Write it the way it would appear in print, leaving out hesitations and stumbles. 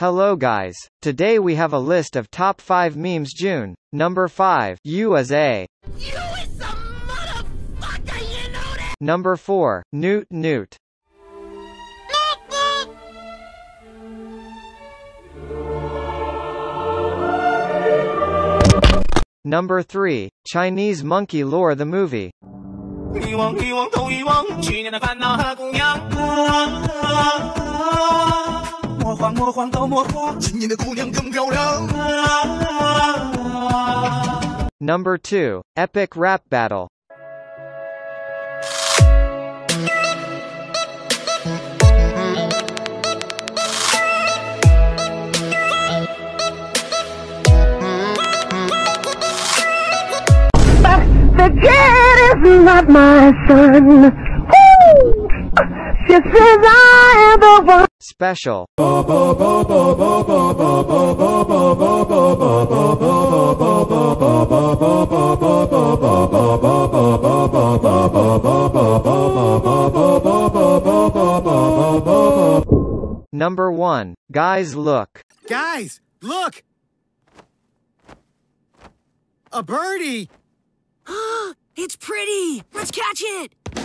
Hello guys, today we have a list of top 5 memes June. Number 5, You is a motherfucker, you know that? Number 4, Newt Newt. Number 3, Chinese Monkey Lore the movie. Number 2, Epic Rap Battle. But the kid is not my son. Ooh. She says I am the one. Special. Number 1, Guys Look. Guys, look! A birdie! It's pretty! Let's catch it!